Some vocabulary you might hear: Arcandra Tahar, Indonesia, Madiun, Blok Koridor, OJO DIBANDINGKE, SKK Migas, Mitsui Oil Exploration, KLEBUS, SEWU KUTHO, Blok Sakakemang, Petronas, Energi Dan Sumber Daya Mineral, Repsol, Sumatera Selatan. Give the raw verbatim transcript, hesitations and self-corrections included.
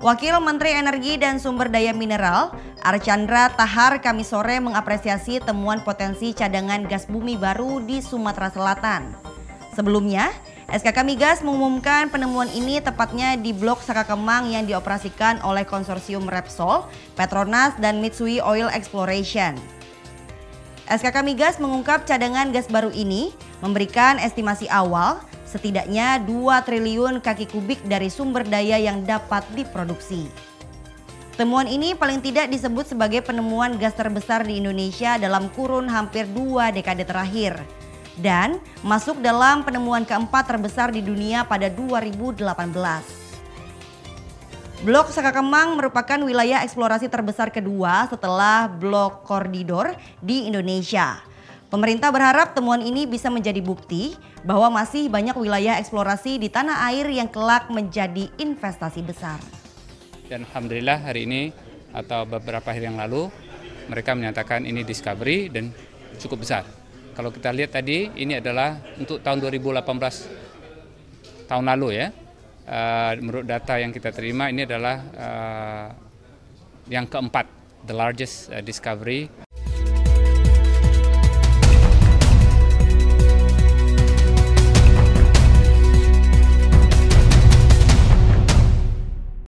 Wakil Menteri Energi dan Sumber Daya Mineral, Arcandra Tahar Kamis sore mengapresiasi temuan potensi cadangan gas bumi baru di Sumatera Selatan. Sebelumnya, S K K Migas mengumumkan penemuan ini tepatnya di Blok Sakakemang yang dioperasikan oleh konsorsium Repsol, Petronas, dan Mitsui Oil Exploration. S K K Migas mengungkap cadangan gas baru ini memberikan estimasi awal setidaknya dua triliun kaki kubik dari sumber daya yang dapat diproduksi. Temuan ini paling tidak disebut sebagai penemuan gas terbesar di Indonesia dalam kurun hampir dua dekade terakhir, dan masuk dalam penemuan keempat terbesar di dunia pada dua ribu delapan belas. Blok Sakakemang merupakan wilayah eksplorasi terbesar kedua setelah Blok Koridor di Indonesia. Pemerintah berharap temuan ini bisa menjadi bukti bahwa masih banyak wilayah eksplorasi di tanah air yang kelak menjadi investasi besar. Dan alhamdulillah hari ini atau beberapa hari yang lalu mereka menyatakan ini discovery dan cukup besar. Kalau kita lihat tadi, ini adalah untuk tahun dua ribu delapan belas, tahun lalu ya. Uh, menurut data yang kita terima, ini adalah uh, yang keempat, the largest uh, discovery.